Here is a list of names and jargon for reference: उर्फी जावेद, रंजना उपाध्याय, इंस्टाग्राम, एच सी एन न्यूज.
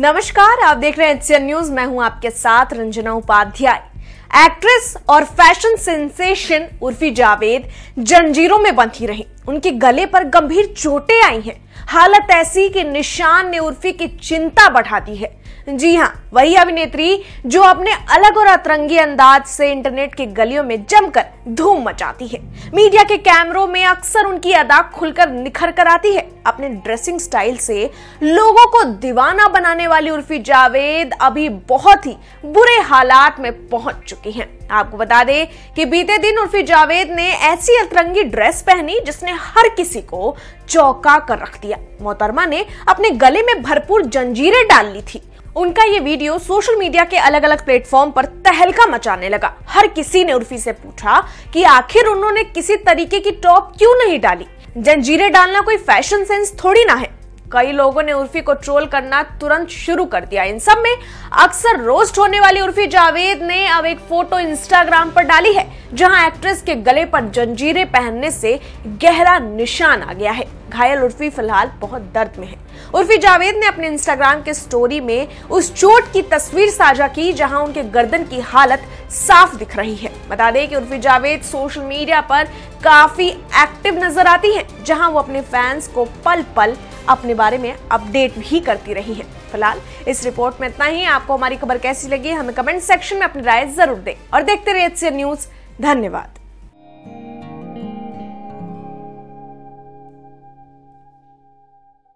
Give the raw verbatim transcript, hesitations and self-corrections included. नमस्कार, आप देख रहे हैं एच सी एन न्यूज। मैं हूं आपके साथ रंजना उपाध्याय। एक्ट्रेस और फैशन सेंसेशन उर्फी जावेद जंजीरों में बंधी रही। उनके गले पर गंभीर चोटें आई हैं। हालत ऐसी कि निशान ने उर्फी की चिंता बढ़ा दी है। जी हां, वही अभिनेत्री जो अपने अलग और अतरंगी अंदाज से इंटरनेट के गलियों में जमकर धूम मचाती है। मीडिया के कैमरों में अक्सर उनकी अदा खुलकर निखर कर आती है। अपने ड्रेसिंग स्टाइल से लोगों को दीवाना बनाने वाली उर्फी जावेद अभी बहुत ही बुरे हालात में पहुंच चुकी हैं। आपको बता दें कि बीते दिन उर्फी जावेद ने ऐसी अतरंगी ड्रेस पहनी जिसने हर किसी को चौंका कर रख दिया। मोहतरमा ने अपने गले में भरपूर जंजीरें डाल ली थी। उनका ये वीडियो सोशल मीडिया के अलग अलग प्लेटफॉर्म पर तहलका मचाने लगा। हर किसी ने उर्फी से पूछा कि आखिर उन्होंने किसी तरीके की टॉप क्यों नहीं डाली। जंजीरें डालना कोई फैशन सेंस थोड़ी ना है। कई लोगों ने उर्फी को ट्रोल करना तुरंत शुरू कर दिया। इन सब में अक्सर रोस्ट होने वाली उर्फी जावेद ने अब एक फोटो इंस्टाग्राम पर डाली है, जहां एक्ट्रेस के गले पर जंजीरें पहनने से गहरा निशान आ गया है। घायल उर्फी फिलहाल बहुत दर्द में है। उर्फी जावेद ने अपने इंस्टाग्राम के स्टोरी में उस चोट की तस्वीर साझा की, जहां उनके गर्दन की हालत साफ दिख रही है। बता दें कि उर्फी जावेद सोशल मीडिया पर काफी एक्टिव नजर आती हैं, जहां वो अपने फैंस को पल पल अपने बारे में अपडेट भी करती रही हैं। फिलहाल इस रिपोर्ट में इतना ही। आपको हमारी खबर कैसी लगी, हमें कमेंट सेक्शन में अपनी राय जरूर दें और देखते रहिए एच सी एन न्यूज। धन्यवाद।